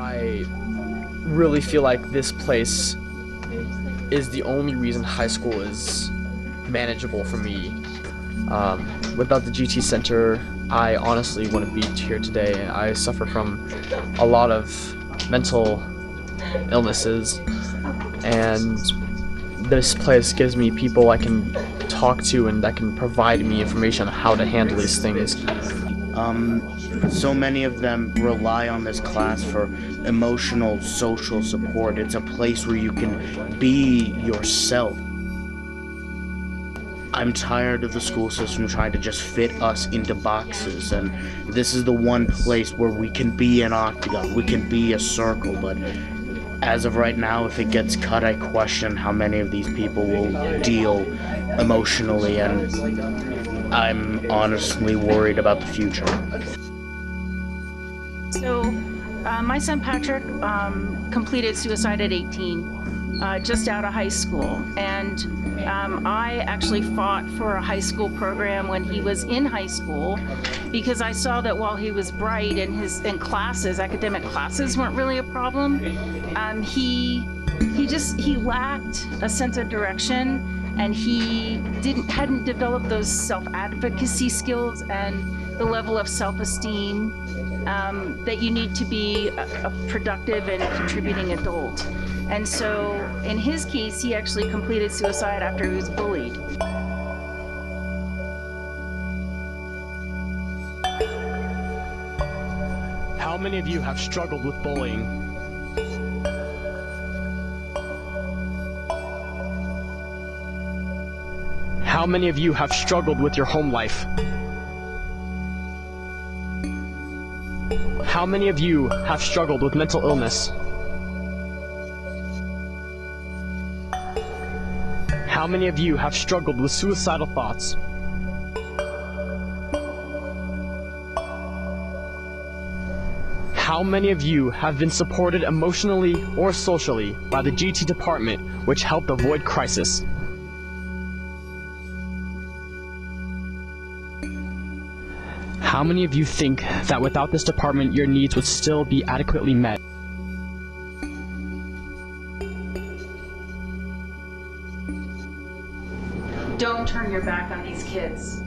I really feel like this place is the only reason high school is manageable for me. Without the GT Center, I honestly wouldn't be here today. I suffer from a lot of mental illnesses, and this place gives me people I can talk to and that can provide me information on how to handle these things. So many of them rely on this class for emotional, social support. It's a place where you can be yourself. I'm tired of the school system trying to just fit us into boxes, and this is the one place where we can be an octagon, we can be a circle, but as of right now, if it gets cut, I question how many of these people will deal emotionally, and I'm honestly worried about the future. So, my son Patrick completed suicide at 18, just out of high school, and I actually fought for a high school program when he was in high school, because I saw that while he was bright and academic classes weren't really a problem, he lacked a sense of direction, and he hadn't developed those self-advocacy skills and the level of self-esteem that you need to be a productive and contributing adult. And so, in his case, he actually completed suicide after he was bullied. How many of you have struggled with bullying? How many of you have struggled with your home life? How many of you have struggled with mental illness? How many of you have struggled with suicidal thoughts? How many of you have been supported emotionally or socially by the GT department, which helped avoid crisis? How many of you think that without this department, your needs would still be adequately met? Don't turn your back on these kids.